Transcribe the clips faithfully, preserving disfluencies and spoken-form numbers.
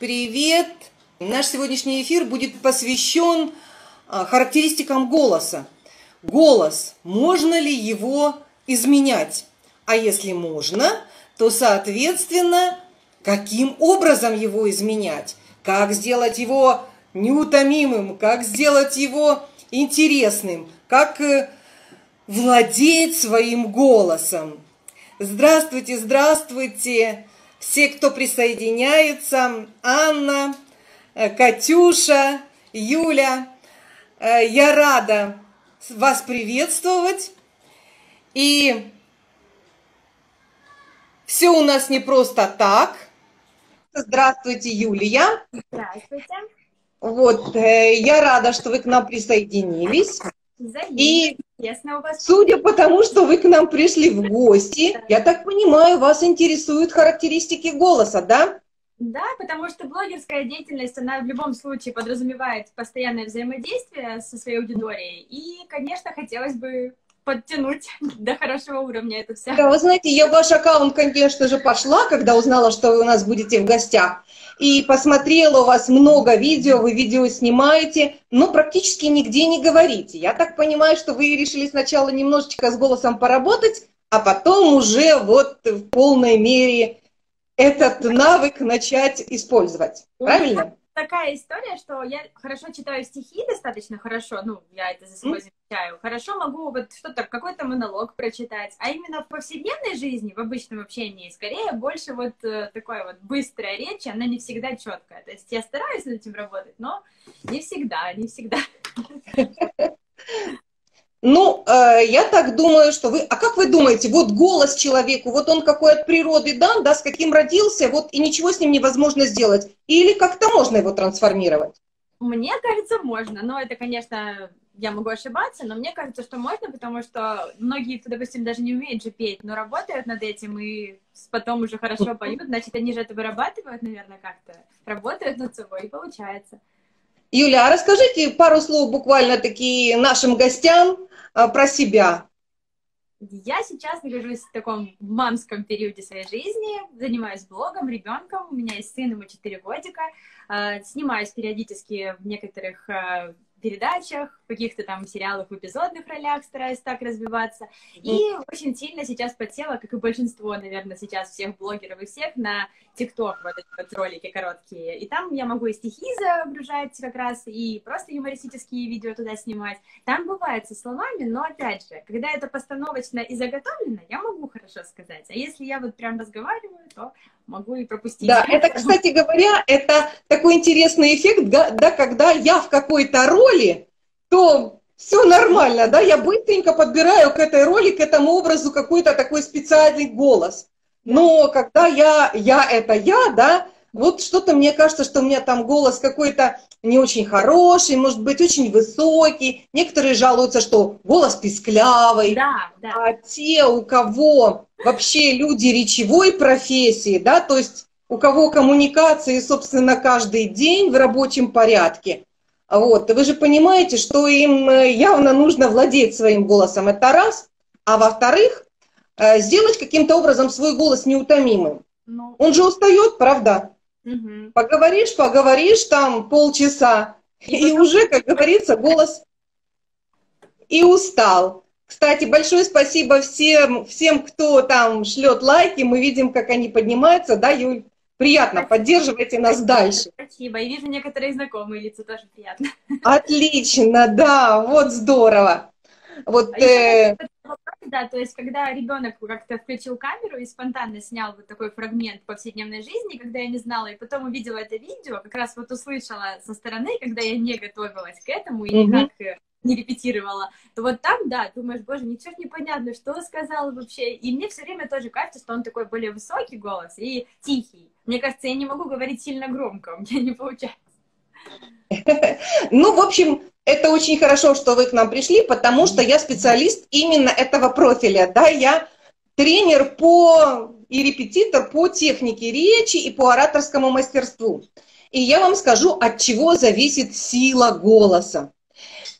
Привет! Наш сегодняшний эфир будет посвящен характеристикам голоса. Голос, можно ли его изменять? А если можно, то, соответственно, каким образом его изменять? Как сделать его неутомимым? Как сделать его интересным? Как владеть своим голосом? Здравствуйте, здравствуйте! Все, кто присоединяется, Анна, Катюша, Юля, я рада вас приветствовать. И все у нас не просто так. Здравствуйте, Юлия. Здравствуйте. Вот, я рада, что вы к нам присоединились. И судя по тому, что вы к нам пришли в гости, я так понимаю, вас интересуют характеристики голоса, да? Да, потому что блогерская деятельность, она в любом случае подразумевает постоянное взаимодействие со своей аудиторией. И, конечно, хотелось бы подтянуть до хорошего уровня это все. Да, вы знаете, я в ваш аккаунт, конечно же, пошла, когда узнала, что вы у нас будете в гостях. И посмотрела, у вас много видео, вы видео снимаете, но практически нигде не говорите. Я так понимаю, что вы решили сначала немножечко с голосом поработать, а потом уже вот в полной мере этот навык начать использовать. Правильно? Такая история, что я хорошо читаю стихи, достаточно хорошо, ну, я это за собой замечаю, хорошо могу вот что-то, какой-то монолог прочитать, а именно в повседневной жизни, в обычном общении, скорее, больше вот э, такой вот быстрая речь, она не всегда четкая, то есть я стараюсь над этим работать, но не всегда, не всегда. Ну, э, я так думаю, что вы... А как вы думаете, вот голос человеку, вот он какой от природы дан, да, с каким родился, вот и ничего с ним невозможно сделать? Или как-то можно его трансформировать? Мне кажется, можно. Но это, конечно, я могу ошибаться, но мне кажется, что можно, потому что многие, допустим, даже не умеют же петь, но работают над этим и потом уже хорошо поют, значит, они же это вырабатывают, наверное, как-то, работают над собой, и получается. Юля, расскажите пару слов буквально-таки нашим гостям про себя. Я сейчас нахожусь в таком мамском периоде своей жизни, занимаюсь блогом, ребенком, у меня есть сын, ему четыре годика, снимаюсь периодически в некоторых передачах, в каких-то там сериалах, в эпизодных ролях стараюсь так развиваться, и очень сильно сейчас подсела, как и большинство, наверное, сейчас всех блогеров и всех, на ТикТок, вот эти вот ролики короткие, и там я могу и стихи загружать как раз, и просто юмористические видео туда снимать, там бывает со словами, но опять же, когда это постановочно и заготовлено, я могу хорошо сказать, а если я вот прям разговариваю, то могу и пропустить. Да, это, кстати говоря, это такой интересный эффект, да, да, когда я в какой-то роли, то все нормально, да, я быстренько подбираю к этой роли, к этому образу какой-то такой специальный голос. Но когда я, я это я, да, вот что-то мне кажется, что у меня там голос какой-то не очень хороший, может быть, очень высокий. Некоторые жалуются, что голос писклявый. Да, да. А те, у кого вообще люди речевой профессии, да, то есть у кого коммуникации, собственно, каждый день в рабочем порядке, вот, вы же понимаете, что им явно нужно владеть своим голосом, это раз, а во-вторых, сделать каким-то образом свой голос неутомимым. Ну... Он же устает, правда? Угу. Поговоришь, поговоришь там полчаса, и, и уже, как говорится, голос и устал. Кстати, большое спасибо всем, всем, кто там шлет лайки, мы видим, как они поднимаются, да, Юль? Приятно, поддерживайте нас дальше. Спасибо, и вижу некоторые знакомые лица, тоже приятно. Отлично, да, вот здорово. Вот, э... Да, то есть, когда ребенок как-то включил камеру и спонтанно снял вот такой фрагмент повседневной жизни, когда я не знала, и потом увидела это видео, как раз вот услышала со стороны, когда я не готовилась к этому и никак не репетировала, то вот там, да, думаешь, боже, ничего не понятно, что сказала вообще. И мне все время тоже кажется, что он такой более высокий голос и тихий. Мне кажется, я не могу говорить сильно громко, у меня не получается. Ну, в общем, это очень хорошо, что вы к нам пришли, потому что я специалист именно этого профиля, да, я тренер по и репетитор по технике речи и по ораторскому мастерству. И я вам скажу, от чего зависит сила голоса.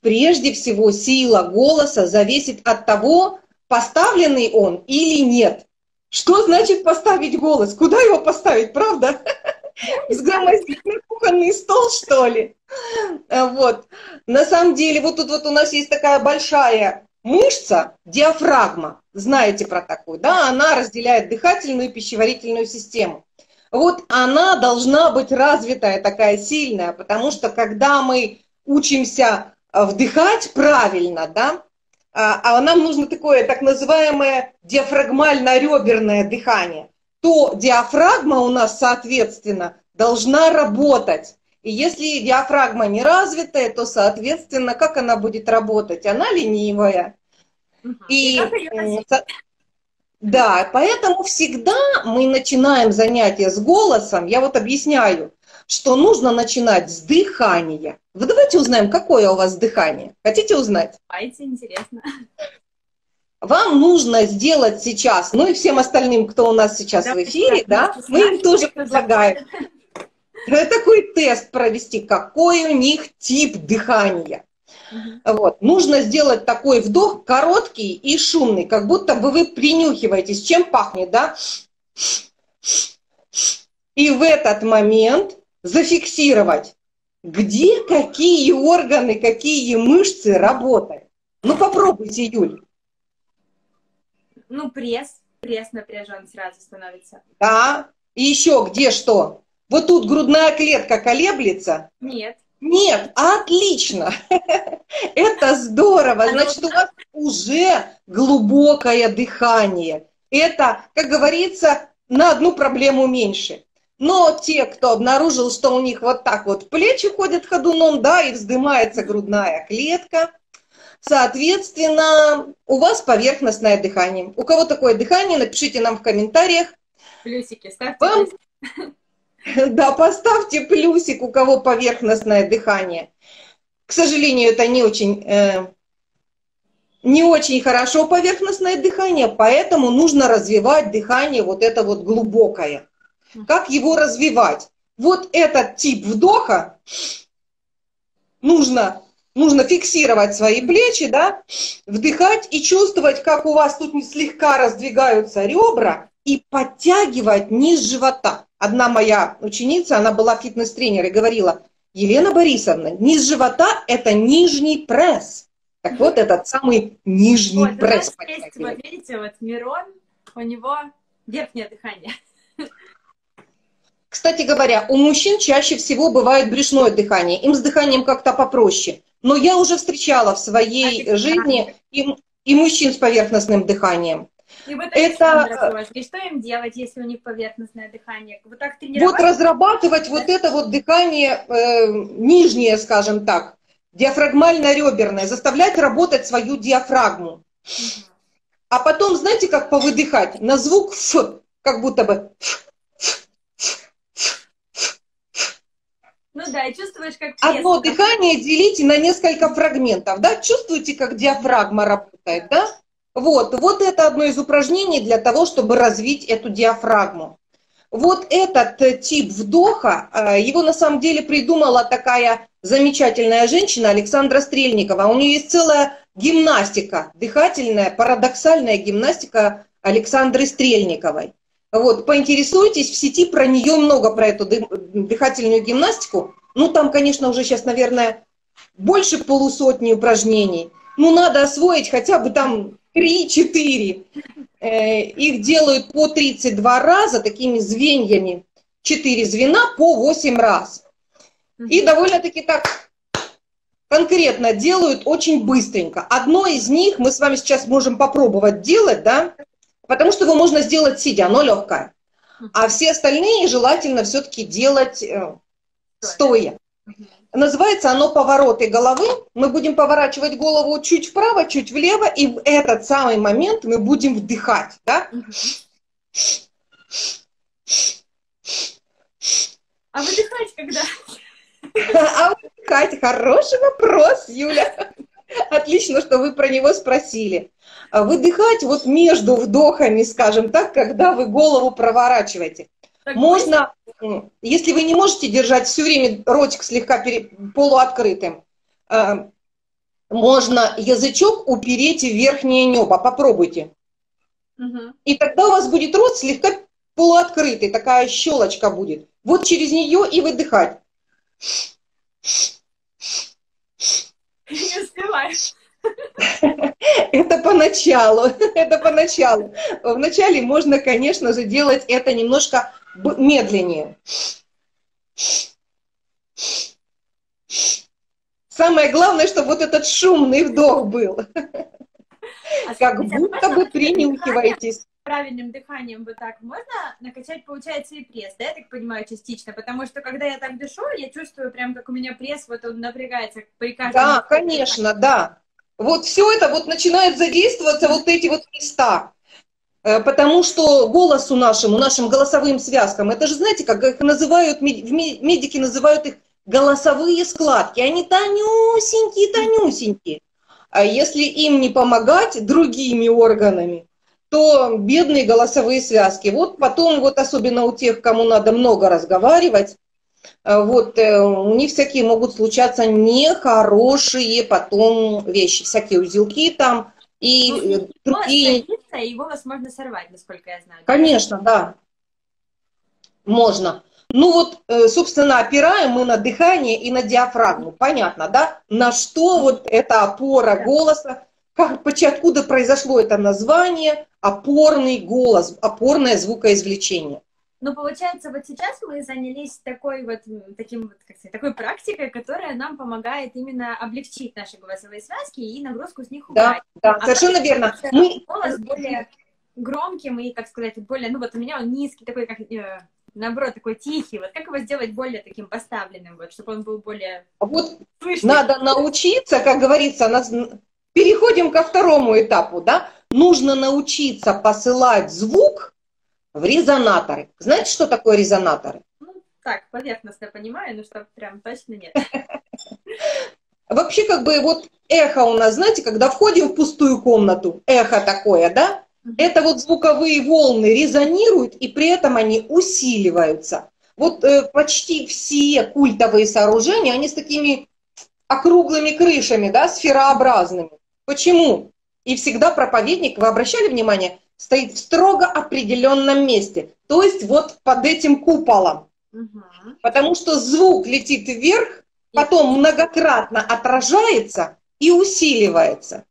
Прежде всего, сила голоса зависит от того, поставленный он или нет. Что значит поставить голос? Куда его поставить, правда? на кухонный стол, что ли. Вот. На самом деле, вот тут вот у нас есть такая большая мышца, диафрагма, знаете про такую, да, она разделяет дыхательную и пищеварительную систему. Вот она должна быть развитая, такая сильная, потому что когда мы учимся вдыхать правильно, да, а нам нужно такое так называемое диафрагмально-реберное дыхание, то диафрагма у нас, соответственно, должна работать. И если диафрагма не развитая, то, соответственно, как она будет работать? Она ленивая. Угу. И, и да, поэтому всегда мы начинаем занятия с голосом. Я вот объясняю, что нужно начинать с дыхания. Вы давайте узнаем, какое у вас дыхание. Хотите узнать? Давайте, интересно. Вам нужно сделать сейчас, ну и всем остальным, кто у нас сейчас да, в эфире, да, да, мы им тоже предлагаем такой тест провести, какой у них тип дыхания. Угу. Вот. Нужно сделать такой вдох короткий и шумный, как будто бы вы принюхиваетесь, чем пахнет, да? И в этот момент зафиксировать, где какие органы, какие мышцы работают. Ну попробуйте, Юль. Ну, пресс, пресс напряжен сразу становится. Да, и еще где что? Вот тут грудная клетка колеблется? Нет. Нет, отлично. Это здорово. Значит, у вас уже глубокое дыхание. Это, как говорится, на одну проблему меньше. Но те, кто обнаружил, что у них вот так вот плечи ходят ходуном, да, и вздымается грудная клетка, соответственно, у вас поверхностное дыхание. У кого такое дыхание, напишите нам в комментариях. Плюсики ставьте. Вам... плюсик. Да, поставьте плюсик, у кого поверхностное дыхание. К сожалению, это не очень, э, не очень хорошо поверхностное дыхание, поэтому нужно развивать дыхание вот это вот глубокое. Как его развивать? Вот этот тип вдоха нужно... Нужно фиксировать свои плечи, да, вдыхать и чувствовать, как у вас тут слегка раздвигаются ребра, и подтягивать низ живота. Одна моя ученица, она была фитнес-тренер и говорила: Елена Борисовна, низ живота – это нижний пресс. Так вот, этот самый нижний вот, пресс. Вот, вот видите, вот Мирон, у него верхнее дыхание. Кстати говоря, у мужчин чаще всего бывает брюшное дыхание. Им с дыханием как-то попроще. Но я уже встречала в своей а жизни и, и мужчин с поверхностным дыханием. И вот это... И что им делать, если у них поверхностное дыхание? Вот, так вот разрабатывать вот это вот дыхание э, нижнее, скажем так, диафрагмально-реберное, заставлять работать свою диафрагму. Угу. А потом, знаете, как повыдыхать? На звук «ф», как будто бы «ф». Ну да, и чувствуешь, как пресс. Одно дыхание делите на несколько фрагментов, да? Чувствуете, как диафрагма работает, да? Вот, вот это одно из упражнений для того, чтобы развить эту диафрагму. Вот этот тип вдоха, его на самом деле придумала такая замечательная женщина Александра Стрельникова. У нее есть целая гимнастика, дыхательная, парадоксальная гимнастика Александры Стрельниковой. Вот, поинтересуйтесь, в сети про нее много, про эту дыхательную гимнастику. Ну, там, конечно, уже сейчас, наверное, больше полусотни упражнений. Ну, надо освоить хотя бы там три-четыре. Их делают по тридцать два раза, такими звеньями. четыре звена по восемь раз. И довольно-таки так конкретно делают, очень быстренько. Одно из них мы с вами сейчас можем попробовать делать, да? Потому что его можно сделать сидя, оно легкое. А все остальные желательно все-таки делать стоя. Называется оно «Повороты головы». Мы будем поворачивать голову чуть вправо, чуть влево, и в этот самый момент мы будем вдыхать. Да? А выдыхать когда? А выдыхать? Хороший вопрос, Юля. Отлично, что вы про него спросили. Выдыхать вот между вдохами, скажем так, когда вы голову проворачиваете. Так можно, быстро. Если вы не можете держать все время ротик слегка пере, полуоткрытым, э, можно язычок упереть в верхнее небо. Попробуйте. Угу. И тогда у вас будет рот слегка полуоткрытый, такая щелочка будет. Вот через нее и выдыхать. Не успеваешь. Это поначалу, это поначалу. Вначале можно, конечно же, делать это немножко медленнее. Самое главное, чтобы вот этот шумный вдох был. А как будто бы принюхиваетесь. Правильным дыханием вот так можно накачать, получается, и пресс, да, я так понимаю, частично, потому что, когда я так дышу, я чувствую прям, как у меня пресс, вот он напрягается при каждом... Да, конечно, да. Вот все это вот начинает задействоваться, вот эти вот места, потому что голосу нашему, нашим голосовым связкам, это же, знаете, как их называют, медики называют их голосовые складки, они тонюсенькие-тонюсенькие. А если им не помогать другими органами, то бедные голосовые связки. Вот потом, вот особенно у тех, кому надо много разговаривать, вот у них всякие могут случаться нехорошие потом вещи, всякие узелки там и ну, другие. Его возможно сорвать, насколько я знаю. Конечно, да, можно. Ну вот, собственно, опираем мы на дыхание и на диафрагму, понятно, да? На что вот эта опора да. голоса? Как, откуда произошло это название? Опорный голос, опорное звукоизвлечение. Ну, получается, вот сейчас мы занялись такой вот, таким вот, как сказать, такой практикой, которая нам помогает именно облегчить наши голосовые связки и нагрузку с них убрать. Да, да, а совершенно верно. Мы... Голос более громким и, как сказать, более, ну вот у меня он низкий, такой, как, э, наоборот, такой тихий. Вот как его сделать более таким поставленным, вот, чтобы он был более... Вот слышный. Надо научиться, как говорится, нас... Переходим ко второму этапу, да? Нужно научиться посылать звук в резонаторы. Знаете, что такое резонаторы? Ну, так, поверхностно понимаю, но что прям точно нет. Вообще, как бы, вот эхо у нас, знаете, когда входим в пустую комнату, эхо такое, да? Это вот звуковые волны резонируют, и при этом они усиливаются. Вот э, почти все культовые сооружения, они с такими округлыми крышами, да, сферообразными. Почему? И всегда проповедник, вы обращали внимание, стоит в строго определенном месте, то есть вот под этим куполом. Угу. Потому что звук летит вверх, потом многократно отражается и усиливается.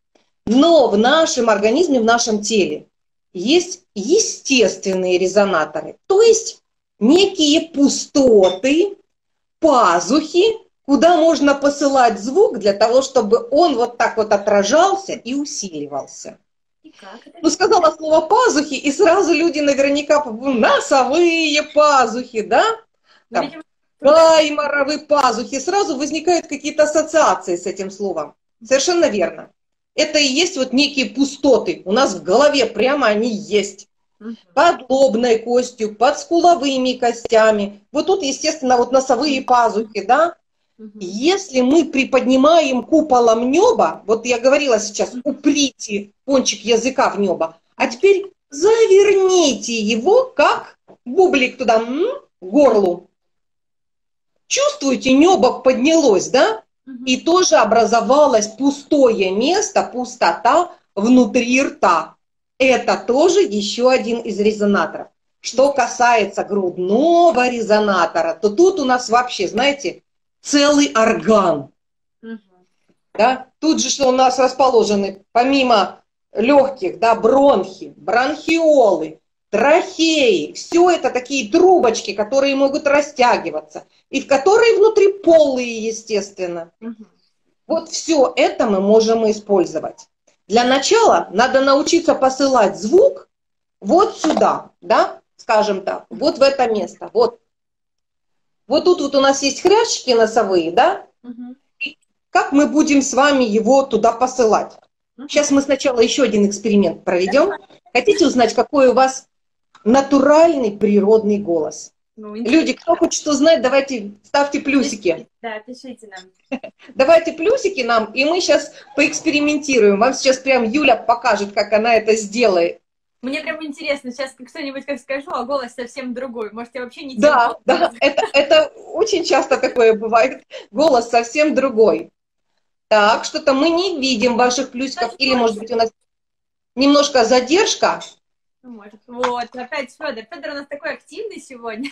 Но в нашем организме, в нашем теле есть естественные резонаторы, то есть некие пустоты, пазухи, куда можно посылать звук для того, чтобы он вот так вот отражался и усиливался. И как? Ну, сказала слово «пазухи», и сразу люди наверняка «носовые пазухи», да? Там, «кайморовые пазухи». Сразу возникают какие-то ассоциации с этим словом. Совершенно верно. Это и есть вот некие пустоты. У нас в голове прямо они есть. Под лобной костью, под скуловыми костями. Вот тут, естественно, вот носовые пазухи, да? Если мы приподнимаем куполом небо, вот я говорила сейчас, уприте кончик языка в небо, а теперь заверните его, как бублик туда, м -м, горлу. Чувствуете, небо поднялось, да? И тоже образовалось пустое место, пустота внутри рта. Это тоже еще один из резонаторов. Что касается грудного резонатора, то тут у нас вообще, знаете, целый орган. Угу. Да? Тут же что у нас расположены, помимо легких, да, бронхи, бронхиолы, трахеи. Все это такие трубочки, которые могут растягиваться. И в которые внутри полые, естественно. Угу. Вот все это мы можем использовать. Для начала надо научиться посылать звук вот сюда, да, скажем так, вот в это место, вот. Вот тут вот у нас есть хрящики носовые, да? Угу. И как мы будем с вами его туда посылать? Сейчас мы сначала еще один эксперимент проведем. Хотите узнать, какой у вас натуральный природный голос? Ну, люди, кто хочет узнать, давайте ставьте плюсики. Да, пишите нам. Давайте плюсики нам, и мы сейчас поэкспериментируем. Вам сейчас прям Юля покажет, как она это сделает. Мне прям интересно, сейчас кто-нибудь как скажу, а голос совсем другой. Может, я вообще не... Да, да, это, это очень часто такое бывает. Голос совсем другой. Так, что-то мы не видим ваших плюсиков. Или, может быть, у нас немножко задержка. Может. Вот, опять Федор. Федор у нас такой активный сегодня.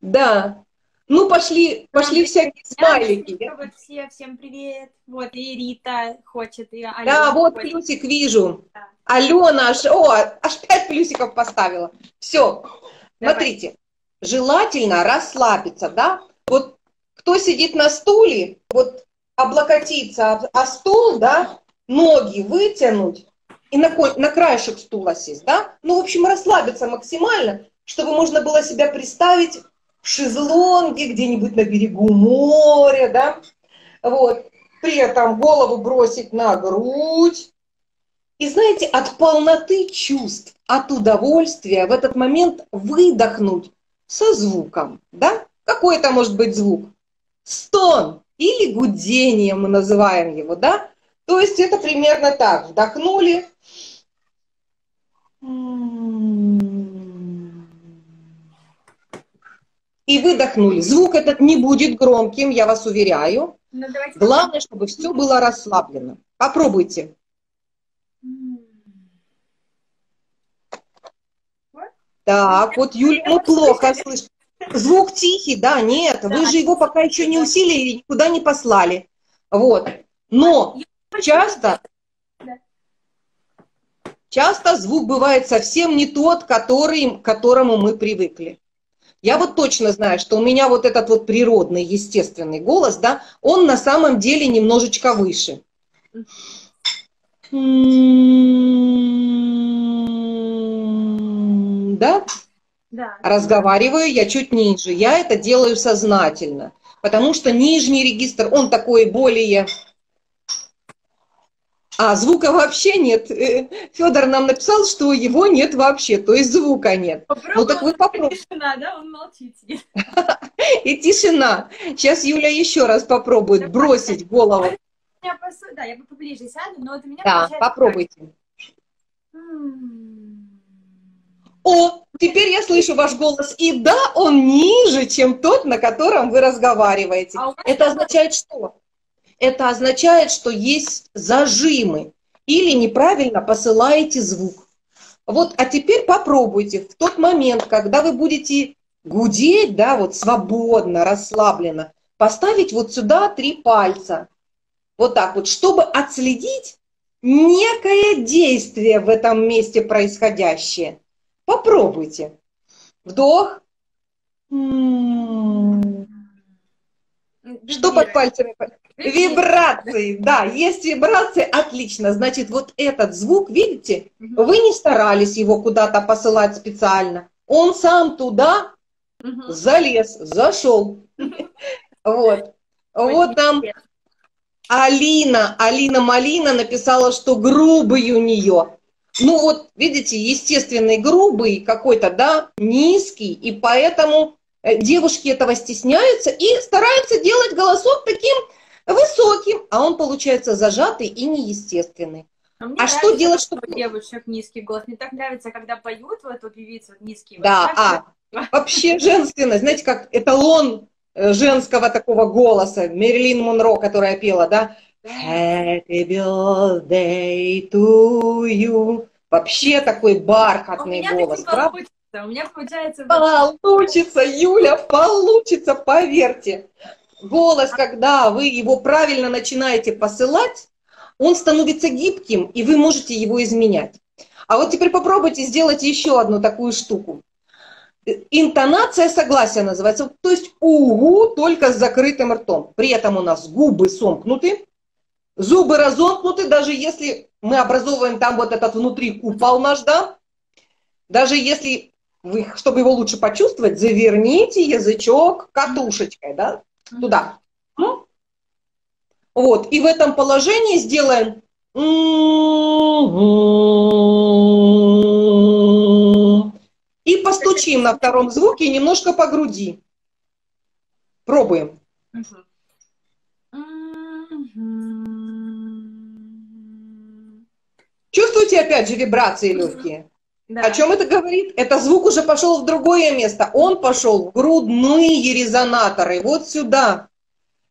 Да. Ну, пошли, пошли всякие смайлики. Вот все, всем привет. Вот, и Рита хочет, и Алена. Да, вот плюсик вижу. Алена аж, о, аж пять плюсиков поставила. Все. Смотрите, желательно расслабиться, да? Вот кто сидит на стуле, вот облокотиться о, о стул, да, ноги вытянуть и на, на краешек стула сесть, да? Ну, в общем, расслабиться максимально, чтобы можно было себя представить в шезлонге где-нибудь на берегу моря, да? Вот. При этом голову бросить на грудь. И знаете, от полноты чувств, от удовольствия в этот момент выдохнуть со звуком, да? Какой это может быть звук? Стон или гудение мы называем его, да? То есть это примерно так. Вдохнули. И выдохнули. Звук этот не будет громким, я вас уверяю. Главное, чтобы все было расслаблено. Попробуйте. Так, вот Юля, ну плохо слышно. Звук тихий, да, нет, да, вы же его пока еще не усилили и никуда не послали. Вот. Но часто, часто звук бывает совсем не тот, который, к которому мы привыкли. Я вот точно знаю, что у меня вот этот вот природный, естественный голос, да, он на самом деле немножечко выше. Да? Да. Разговариваю я чуть ниже. Я это делаю сознательно, потому что нижний регистр, он такой более... А звука вообще нет. Федор нам написал, что его нет вообще, то есть звука нет. Попробуем, ну так вы попробуйте. Тишина, да? Он молчит. И тишина. Сейчас Юля еще раз попробует да, бросить голову. Да, я поближе сяду, но вот у меня... Да, попробуйте. О, теперь я слышу ваш голос. И да, он ниже, чем тот, на котором вы разговариваете. А это означает что? Это означает, что есть зажимы или неправильно посылаете звук. Вот, а теперь попробуйте в тот момент, когда вы будете гудеть, да, вот свободно, расслабленно, поставить вот сюда три пальца. Вот так вот, чтобы отследить некое действие в этом месте происходящее. Попробуйте. Вдох. Что под пальцами? Вибрации. Да, есть вибрации. Отлично. Значит, вот этот звук, видите, вы не старались его куда-то посылать специально. Он сам туда залез, зашел. Вот. Вот там Алина, Алина Малина написала, что грубый у нее. Ну вот, видите, естественный грубый какой-то, да, низкий, и поэтому девушки этого стесняются и стараются делать голосок таким высоким, а он получается зажатый и неестественный. А, а что делать, чтобы... Девушек низкий голос, мне так нравится, когда поют вот эту певицу вот, низкий. Да, вот, а вообще женственность, знаете, как эталон женского такого голоса, Мерлин Монро, которая пела, да? Happy birthday to you. Вообще такой бархатный голос, правда? У меня получается... Получится, Юля, получится, поверьте. Голос, когда вы его правильно начинаете посылать, он становится гибким, и вы можете его изменять. А вот теперь попробуйте сделать еще одну такую штуку. Интонация согласия называется. То есть угу, только с закрытым ртом. При этом у нас губы сомкнуты. Зубы разомкнуты, даже если мы образовываем там вот этот внутри купол наш, да? Даже если, вы, чтобы его лучше почувствовать, заверните язычок катушечкой, да? Туда. Вот, и в этом положении сделаем... И постучим на втором звуке немножко по груди. Пробуем. Чувствуете, опять же, вибрации легкие? Да. О чем это говорит? Это звук уже пошел в другое место. Он пошел в грудные резонаторы, вот сюда.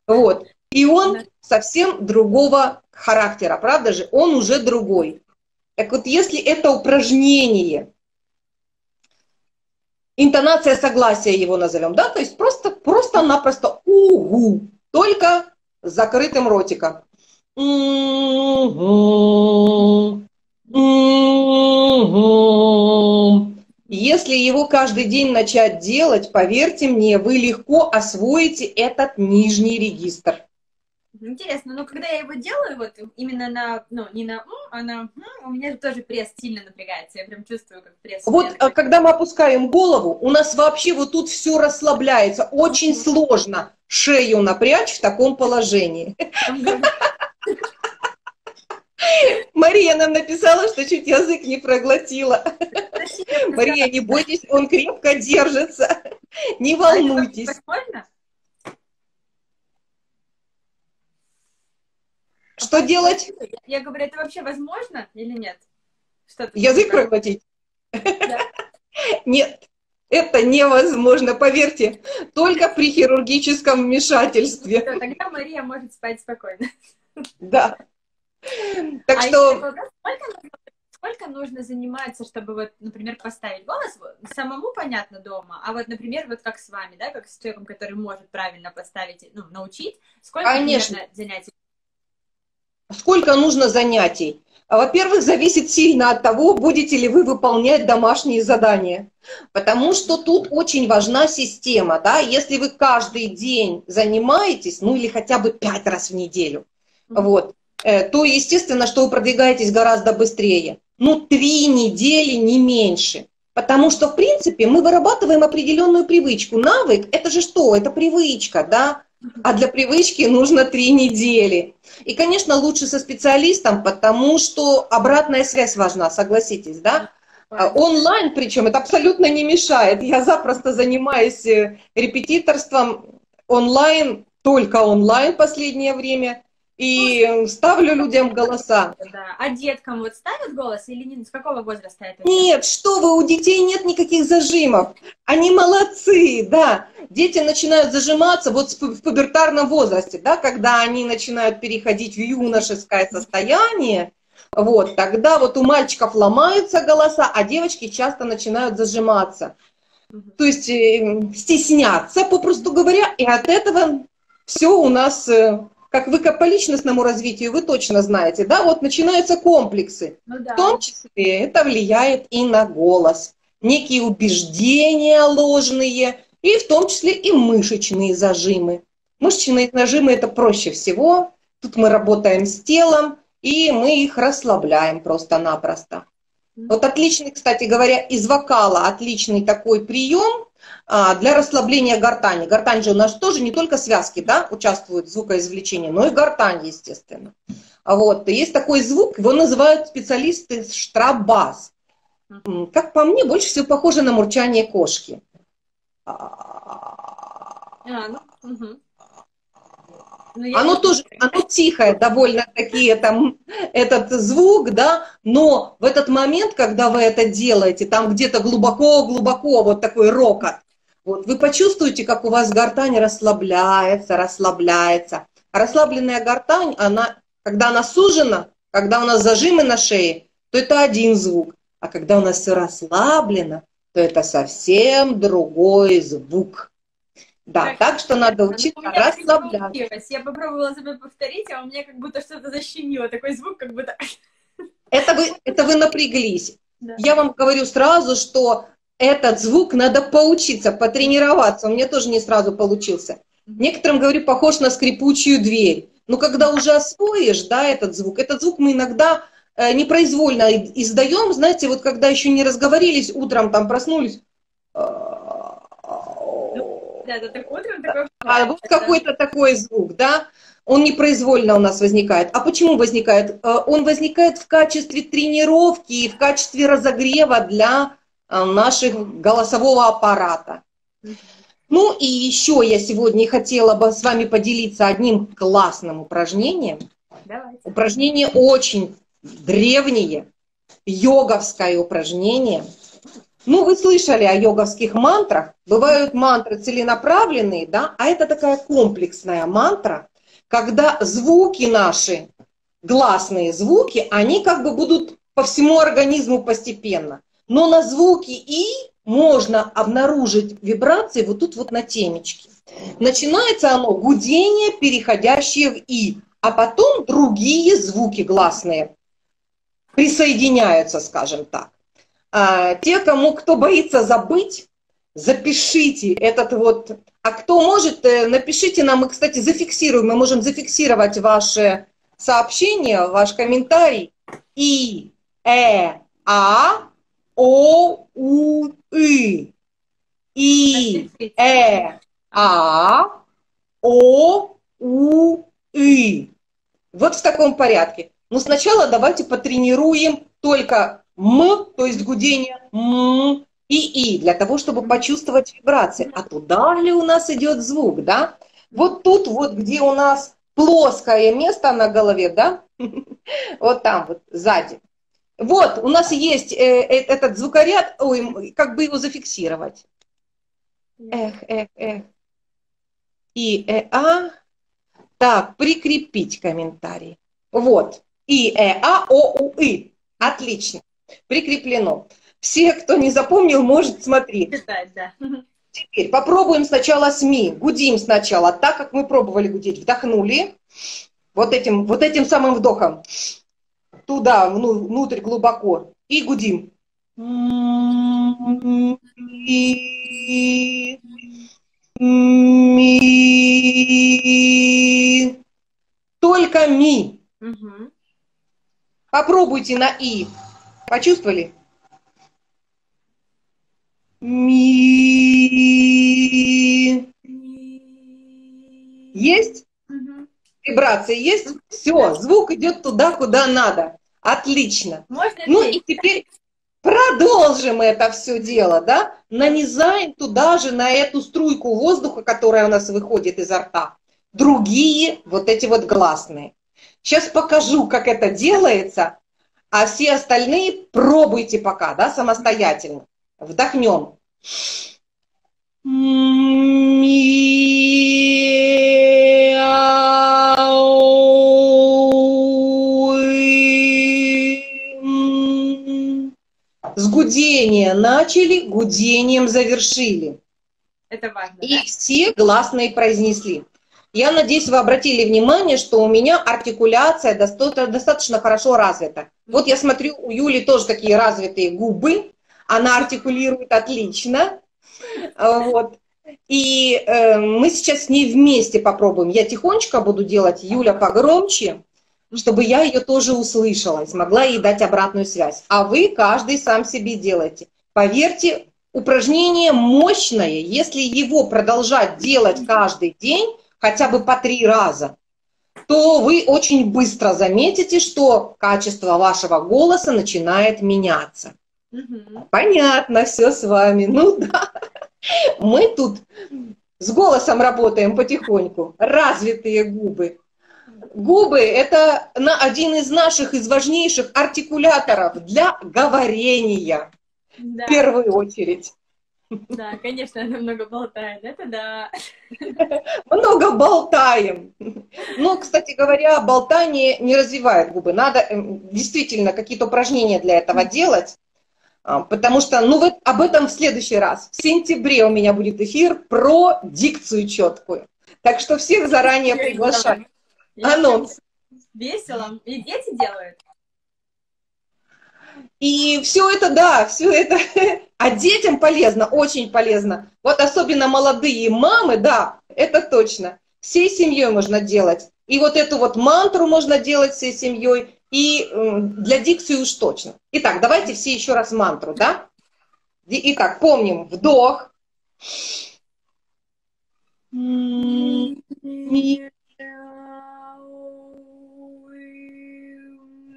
Вот. И он да. совсем другого характера, правда же? Он уже другой. Так вот, если это упражнение интонация согласия его назовем, да, то есть просто, просто-напросто угу, только с закрытым ротиком. Если его каждый день начать делать, поверьте мне, вы легко освоите этот нижний регистр. Интересно, но когда я его делаю, вот именно на, ну, не на «м», а на «м», у меня тоже пресс сильно напрягается, я прям чувствую, как пресс. Вот когда мы опускаем голову, у нас вообще вот тут все расслабляется, очень сложно шею напрячь в таком положении. Мария нам написала, что чуть язык не проглотила. Мария, не бойтесь, он крепко держится, не волнуйтесь. Что делать? Я говорю, это вообще возможно или нет? Что язык проглотить? Да. Нет, это невозможно, поверьте, только при хирургическом вмешательстве. Все, тогда Мария может спать спокойно. Да. Так а что... Вопрос, сколько, сколько нужно заниматься, чтобы, вот, например, поставить голос? Самому понятно дома, а вот, например, вот как с вами, да, как с человеком, который может правильно поставить, ну, научить, сколько нужно занятий? Сколько нужно занятий? Во-первых, зависит сильно от того, будете ли вы выполнять домашние задания. Потому что тут очень важна система, да, если вы каждый день занимаетесь, ну или хотя бы пять раз в неделю, mm-hmm. вот, то естественно, что вы продвигаетесь гораздо быстрее. Ну, три недели, не меньше. Потому что, в принципе, мы вырабатываем определенную привычку. Навык – это же что? Это привычка, да? А для привычки нужно три недели. И, конечно, лучше со специалистом, потому что обратная связь важна, согласитесь, да? Онлайн, причем, это абсолютно не мешает. Я запросто занимаюсь репетиторством онлайн, только онлайн в последнее время. И ставлю людям голоса. Да. А деткам вот ставят голос или нет? С какого возраста это? Нет, что вы, у детей нет никаких зажимов. Они молодцы, да. Дети начинают зажиматься вот в пубертарном возрасте, да, когда они начинают переходить в юношеское состояние. Вот, тогда вот у мальчиков ломаются голоса, а девочки часто начинают зажиматься. То есть стесняться, попросту говоря, и от этого все у нас... Как вы по личностному развитию, вы точно знаете, да, вот начинаются комплексы, ну, да. В том числе это влияет и на голос, некие убеждения ложные, и в том числе и мышечные зажимы. Мышечные зажимы – это проще всего, тут мы работаем с телом, и мы их расслабляем просто-напросто. Вот отличный, кстати говоря, из вокала отличный такой прием для расслабления гортани. Гортань же у нас тоже не только связки, да, участвуют в звукоизвлечении, но и гортань, естественно. Вот. Есть такой звук, его называют специалисты штрабас. Как по мне, больше всего похоже на мурчание кошки. А, ну, угу. Оно тоже, оно тихое довольно-таки, там, этот звук, да, но в этот момент, когда вы это делаете, там где-то глубоко-глубоко вот такой рокот, вот, вы почувствуете, как у вас гортань расслабляется, расслабляется. Расслабленная гортань, она, когда она сужена, когда у нас зажимы на шее, то это один звук, а когда у нас все расслаблено, то это совсем другой звук. Да, так, так что надо учиться расслабляться. Я попробовала себе повторить, а у меня как будто что-то защемило, такой звук, как будто... Это вы, это вы напряглись. Да. Я вам говорю сразу, что этот звук надо поучиться, потренироваться. У меня тоже не сразу получился. Некоторым, говорю, похож на скрипучую дверь. Но когда уже освоишь, да, этот звук, этот звук мы иногда непроизвольно издаем. Знаете, вот когда еще не разговорились, утром там проснулись... Да, да, так утром, такой... А вот какой-то такой звук, да, он непроизвольно у нас возникает. А почему возникает? Он возникает в качестве тренировки и в качестве разогрева для наших голосового аппарата. Ну и еще я сегодня хотела бы с вами поделиться одним классным упражнением. Давайте. Упражнение очень древнее, йоговское упражнение. Ну, вы слышали о йоговских мантрах. Бывают мантры целенаправленные, да, а это такая комплексная мантра, когда звуки наши, гласные звуки, они как бы будут по всему организму постепенно. Но на звуки «и» можно обнаружить вибрации вот тут вот на темечке. Начинается оно гудение, переходящее в «и», а потом другие звуки гласные присоединяются, скажем так. А те, кому кто боится забыть, запишите этот вот. А кто может, напишите нам, мы, кстати, зафиксируем, мы можем зафиксировать ваше сообщение, ваш комментарий. И, э, а, о, у, и. И, э, а, о, у, и. Вот в таком порядке. Но сначала давайте потренируем только м, то есть гудение м и и, для того, чтобы почувствовать вибрации. А туда ли у нас идет звук, да? Вот тут вот, где у нас плоское место на голове, да? Вот там вот, сзади. Вот, у нас есть этот звукоряд, ой, как бы его зафиксировать. Эх, эх, эх. И, э, а. Так, прикрепить комментарий. Вот. И, э, а, о, у, и. Отлично. Прикреплено. Все, кто не запомнил, может смотреть. Читать, да. Теперь попробуем сначала с ми. Гудим сначала, так как мы пробовали гудеть. Вдохнули. Вот этим, вот этим самым вдохом. Туда, внутрь, глубоко. И гудим. И... Ми. Только ми. Угу. Попробуйте на и. Почувствовали? Ми. Есть? Угу. Вибрации есть? Все, звук идет туда, куда надо. Отлично. Можно ну и теперь... Продолжим это все дело, да? Нанизаем туда же, на эту струйку воздуха, которая у нас выходит изо рта, другие вот эти вот гласные. Сейчас покажу, как это делается, а все остальные пробуйте пока, да, самостоятельно. Вдохнем. С гудения начали, гудением завершили. Это важно. И да? Все гласные произнесли. Я надеюсь, вы обратили внимание, что у меня артикуляция достаточно хорошо развита. Вот я смотрю, у Юли тоже такие развитые губы. Она артикулирует отлично. Вот. И э, мы сейчас с ней вместе попробуем. Я тихонечко буду делать, Юля погромче, чтобы я ее тоже услышала и смогла ей дать обратную связь. А вы каждый сам себе делайте. Поверьте, упражнение мощное, если его продолжать делать каждый день, хотя бы по три раза, то вы очень быстро заметите, что качество вашего голоса начинает меняться. Угу. Понятно, все с вами. Ну да, мы тут с голосом работаем потихоньку. Развитые губы. Губы – это один из наших, из важнейших артикуляторов для говорения, да. В первую очередь. Да, конечно, она много болтает, это да. Много болтаем. Но, кстати говоря, болтание не развивает губы. Надо действительно какие-то упражнения для этого делать, потому что, ну вот об этом в следующий раз. В сентябре у меня будет эфир про дикцию четкую. Так что всех заранее приглашаю. Анонс. Весело. И дети делают. И все это, да, все это. А детям полезно, очень полезно. Вот особенно молодые мамы, да, это точно. Всей семьей можно делать. И вот эту вот мантру можно делать всей семьей. И для дикции уж точно. Итак, давайте все еще раз мантру, да? Итак, помним. Вдох.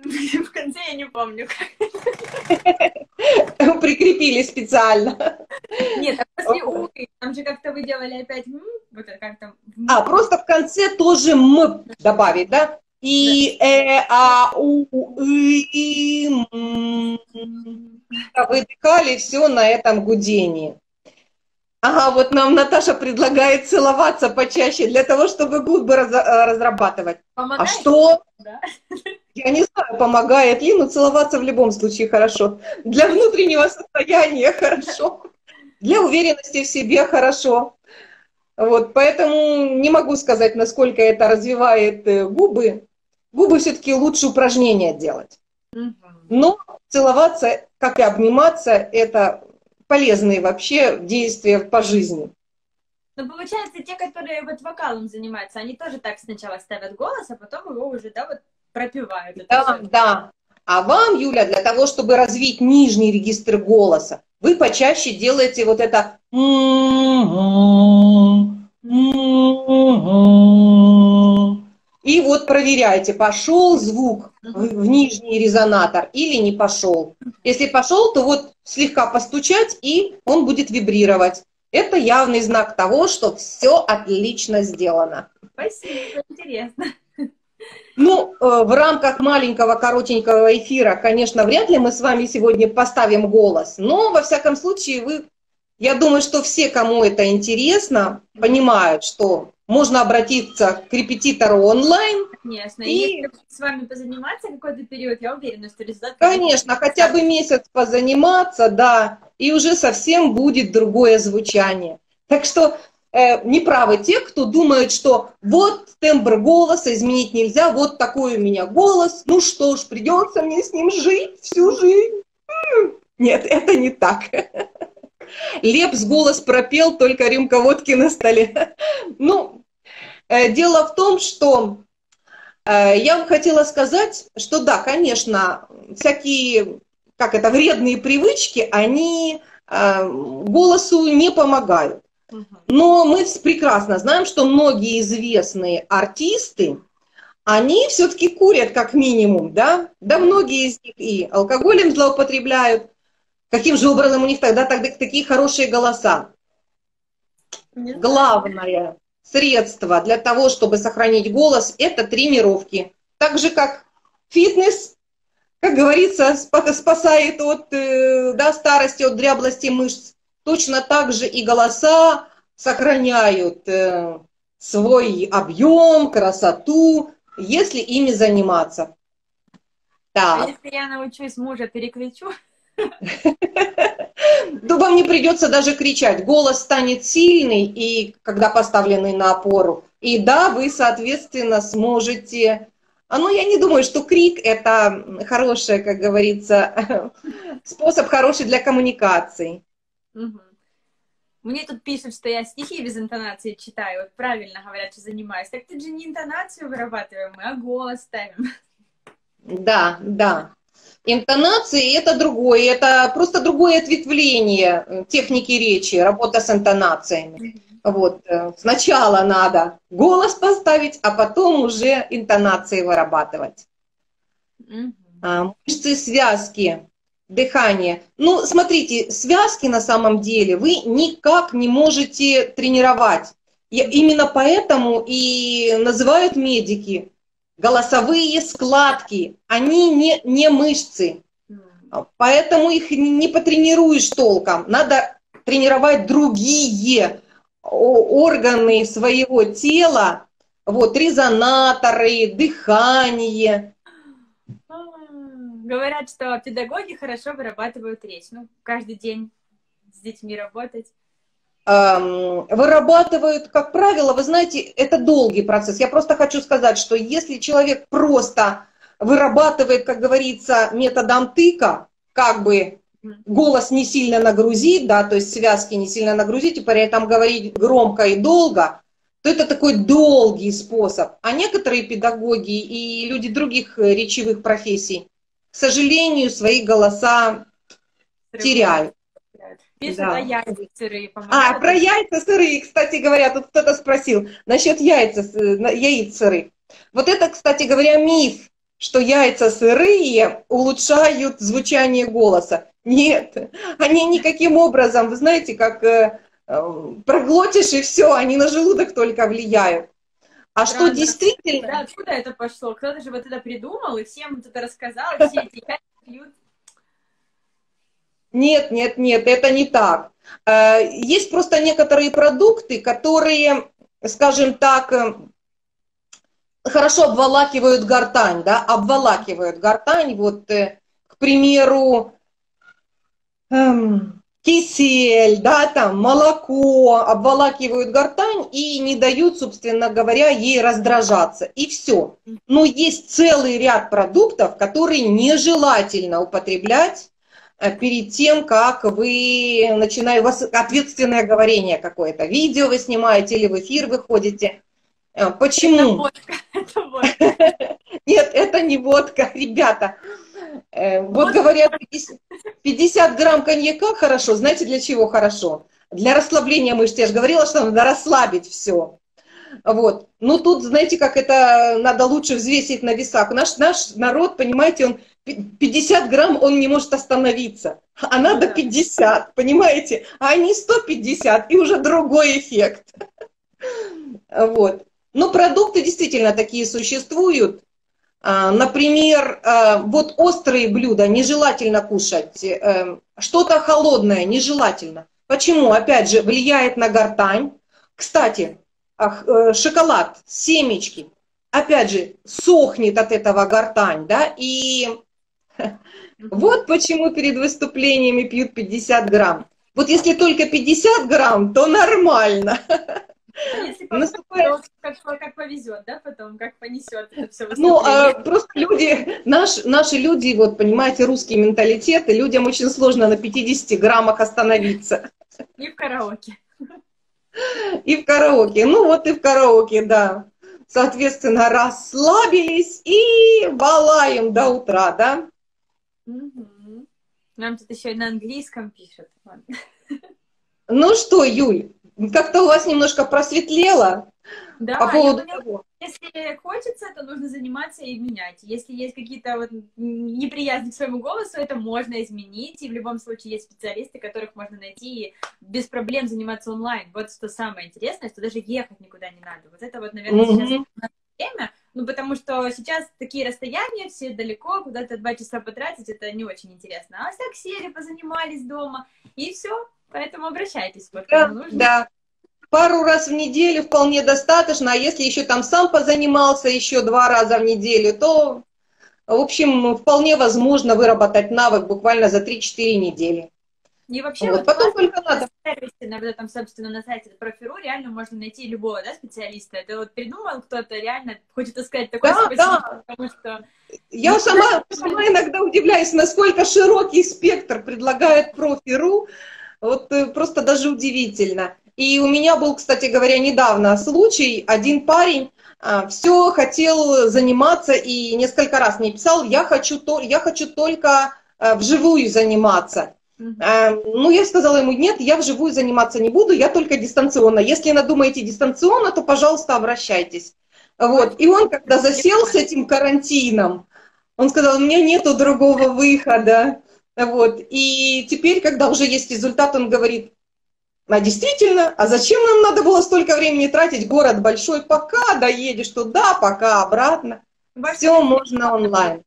В конце я не помню. Прикрепили специально. Нет, а после у, там же как-то вы делали опять м, вот это как там. А, просто в конце тоже м добавить, да? И, э, а, у, и, м. Выдыхали все на этом гудении. Ага, вот нам Наташа предлагает целоваться почаще для того, чтобы губы раз, разрабатывать. Помогает? А что? Да. Я не знаю, помогает ли, но целоваться в любом случае хорошо. Для внутреннего состояния хорошо. Для уверенности в себе хорошо. Вот, поэтому не могу сказать, насколько это развивает губы. Губы все-таки лучше упражнения делать. Но целоваться, как и обниматься, это полезные вообще действия по жизни. Но получается, те, которые вот вокалом занимаются, они тоже так сначала ставят голос, а потом его уже, да, вот пропевают. Да, да. А вам, Юля, для того, чтобы развить нижний регистр голоса, вы почаще делаете вот это и вот проверяете, пошел звук в нижний резонатор или не пошел. Если пошел, то вот слегка постучать, и он будет вибрировать. Это явный знак того, что все отлично сделано. Спасибо, интересно. Ну, в рамках маленького, коротенького эфира, конечно, вряд ли мы с вами сегодня поставим голос, но, во всяком случае, вы, я думаю, что все, кому это интересно, понимают, что можно обратиться к репетитору онлайн. Конечно, и если с вами позаниматься какой-то период, я уверена, что результат... Конечно, хотя бы месяц позаниматься, да, и уже совсем будет другое звучание. Так что... Неправы те, кто думает, что вот тембр голоса изменить нельзя, вот такой у меня голос, ну что ж, придется мне с ним жить всю жизнь. Нет, это не так. Лепс голос пропел, только рюмка водки на столе. Ну, дело в том, что я вам хотела сказать, что да, конечно, всякие, как это, вредные привычки, они голосу не помогают. Но мы прекрасно знаем, что многие известные артисты, они все-таки курят как минимум, да? Да многие из них и алкоголем злоупотребляют. Каким же образом у них тогда, тогда такие хорошие голоса? Главное средство для того, чтобы сохранить голос, это тренировки. Так же, как фитнес, как говорится, спасает от, да, старости, от дряблости мышц. Точно так же и голоса сохраняют э, свой объем, красоту, если ими заниматься. Так. А если я научусь мужа, перекричу? То вам не придется даже кричать. Голос станет сильный, и когда поставленный на опору. И да, вы, соответственно, сможете... А ну, я не думаю, что крик – это хороший, как говорится, способ хороший для коммуникации. Угу. Мне тут пишут, что я стихи без интонации читаю. Вот правильно говорят, что занимаюсь. Так тут же не интонацию вырабатываем, а голос ставим. Да, да. Интонации – это другое. Это просто другое ответвление техники речи, работа с интонациями. Угу. Вот. Сначала надо голос поставить, а потом уже интонации вырабатывать. Угу. Мышцы, связки. Дыхание. Ну, смотрите, связки на самом деле вы никак не можете тренировать. И именно поэтому и называют медики голосовые складки. Они не, не мышцы. Поэтому их не потренируешь толком. Надо тренировать другие органы своего тела. Вот, резонаторы, дыхание. Говорят, что педагоги хорошо вырабатывают речь. Ну, каждый день с детьми работать. Вырабатывают, как правило, вы знаете, это долгий процесс. Я просто хочу сказать, что если человек просто вырабатывает, как говорится, методом тыка, как бы голос не сильно нагрузить, да, то есть связки не сильно нагрузить, и при этом говорить громко и долго, то это такой долгий способ. А некоторые педагоги и люди других речевых профессий, к сожалению, свои голоса теряют. Пишут, да. А яйца сырые помогают. А, про яйца сырые, кстати говоря, тут кто-то спросил насчет яйца, яиц сырых. Вот это, кстати говоря, миф, что яйца сырые улучшают звучание голоса. Нет, они никаким образом, вы знаете, как э, э, проглотишь и все, они на желудок только влияют. А правда, что действительно... Да, откуда это пошло? Кто-то же вот это придумал, и всем это рассказал, и все эти яйца пьют. Нет, нет, нет, это не так. Есть просто некоторые продукты, которые, скажем так, хорошо обволакивают гортань, да, обволакивают гортань, вот, к примеру, эм, кисель, да, там, молоко, обволакивают гортань и не дают, собственно говоря, ей раздражаться. И все. Но есть целый ряд продуктов, которые нежелательно употреблять перед тем, как вы начинаете, у вас ответственное говорение какое-то, видео вы снимаете или в эфир выходите. Почему? Это водка. Нет, это не водка, ребята. Вот говорят, пятьдесят грамм коньяка хорошо. Знаете, для чего хорошо? Для расслабления мышц. Я же говорила, что надо расслабить все. Вот. Но тут, знаете, как это надо лучше взвесить на весах. Наш, наш народ, понимаете, он пятьдесят грамм он не может остановиться. А надо пятьдесят, понимаете? А не сто пятьдесят, и уже другой эффект. Вот. Но продукты действительно такие существуют. Например, вот острые блюда нежелательно кушать, что-то холодное нежелательно. Почему? Опять же, влияет на гортань. Кстати, шоколад, семечки, опять же, сохнет от этого гортань, да, и вот почему перед выступлениями пьют пятьдесят грамм. Вот если только пятьдесят грамм, то нормально. А если наступает... как, как повезет, да, потом, как понесет это все. Ну, а, просто люди, наш, наши люди, вот, понимаете, русский менталитет, и людям очень сложно на пятидесяти граммах остановиться. И в караоке. И в караоке, ну вот и в караоке, да. Соответственно, расслабились и балаем до утра, да. Угу. Нам тут еще и на английском пишут. Ну что, Юль? Как-то у вас немножко просветлело. Да, по поводу... поняла, если хочется, то нужно заниматься и менять. Если есть какие-то вот неприязни к своему голосу, это можно изменить. И в любом случае есть специалисты, которых можно найти и без проблем заниматься онлайн. Вот что самое интересное, что даже ехать никуда не надо. Вот это вот, наверное, mm-hmm. сейчас время. Ну, потому что сейчас такие расстояния, все далеко, куда-то два часа потратить, это не очень интересно. А так сели, позанимались дома, и все. Поэтому обращайтесь, вот да, нужно. Да, пару раз в неделю вполне достаточно, а если еще там сам позанимался еще два раза в неделю, то, в общем, вполне возможно выработать навык буквально за три-четыре недели. И вообще, вот, вот потом только надо. На этом, собственно, на сайте профи точка ру реально можно найти любого, да, специалиста. Это вот придумал кто-то, реально хочет искать такой, да, да. Потому что... Я ну, сама, сама иногда удивляюсь, насколько широкий спектр предлагает профи точка ру. Вот просто даже удивительно. И у меня был, кстати говоря, недавно случай. Один парень все хотел заниматься и несколько раз мне писал, я хочу, то, я хочу только вживую заниматься. Mm-hmm. Ну, я сказала ему, нет, я вживую заниматься не буду, я только дистанционно. Если надумаете дистанционно, то, пожалуйста, обращайтесь. Вот. И он, когда засел с этим карантином, он сказал, у меня нету другого выхода. Вот. И теперь, когда уже есть результат, он говорит, а действительно, а зачем нам надо было столько времени тратить? Город большой, пока доедешь туда, пока обратно. Большой. Все можно онлайн.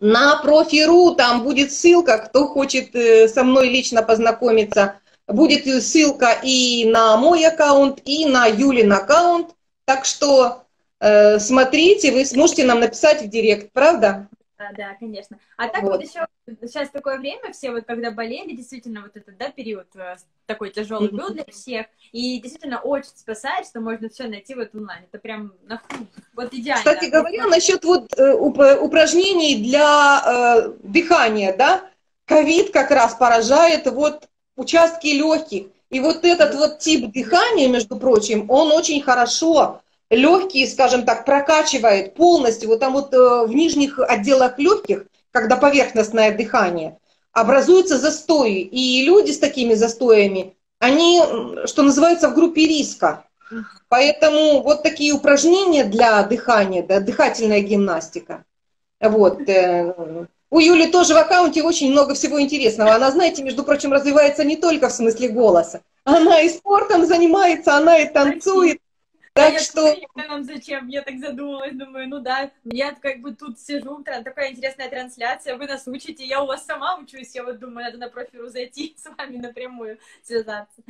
На профи точка ру там будет ссылка, кто хочет со мной лично познакомиться. Будет ссылка и на мой аккаунт, и на Юлин аккаунт. Так что... смотрите, вы сможете нам написать в директ, правда? Да, да, конечно. А так вот, вот еще сейчас такое время, все вот когда болели, действительно вот этот, да, период такой тяжелый был для всех, и действительно очень спасает, что можно все найти вот онлайн. Это прям вот идеально. Кстати говоря, насчет вот упражнений для дыхания, да, ковид как раз поражает вот участки легких, и вот этот вот тип дыхания, между прочим, он очень хорошо легкие, скажем так, прокачивает полностью, вот там вот э, в нижних отделах легких, когда поверхностное дыхание, образуются застои. И люди с такими застоями, они, что называется, в группе риска. Поэтому вот такие упражнения для дыхания, да, дыхательная гимнастика. Вот. У Юли тоже в аккаунте очень много всего интересного. Она, знаете, между прочим, развивается не только в смысле голоса. Она и спортом занимается, она и танцует. Так я что... Думаю, нам зачем? Я так задумалась, думаю, ну да, я как бы тут сижу, такая интересная трансляция, вы нас учите, я у вас сама учусь, я вот думаю, надо на профи точка ру зайти, с вами напрямую связаться.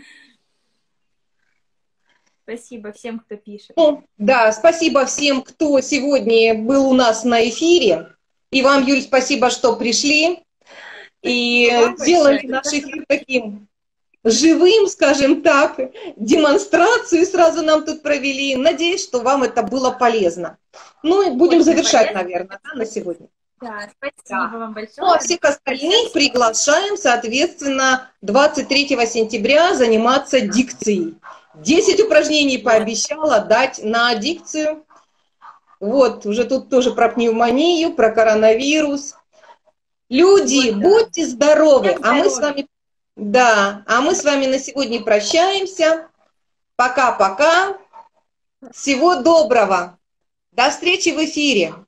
Спасибо всем, кто пишет. Ну, да, спасибо всем, кто сегодня был у нас на эфире, и вам, Юль, спасибо, что пришли. и делали наш эфир таким живым, скажем так, демонстрацию сразу нам тут провели. Надеюсь, что вам это было полезно. Ну и будем завершать, наверное, да, на сегодня. Да, спасибо да. вам большое. Ну, а всех остальных приглашаем, соответственно, двадцать третьего сентября заниматься дикцией. десять упражнений пообещала дать на дикцию. Вот, уже тут тоже про пневмонию, про коронавирус. Люди, вот, да. будьте здоровы, будьте а здоровы. мы с вами... Да, а мы с вами на сегодня прощаемся. Пока-пока. Всего доброго. До встречи в эфире.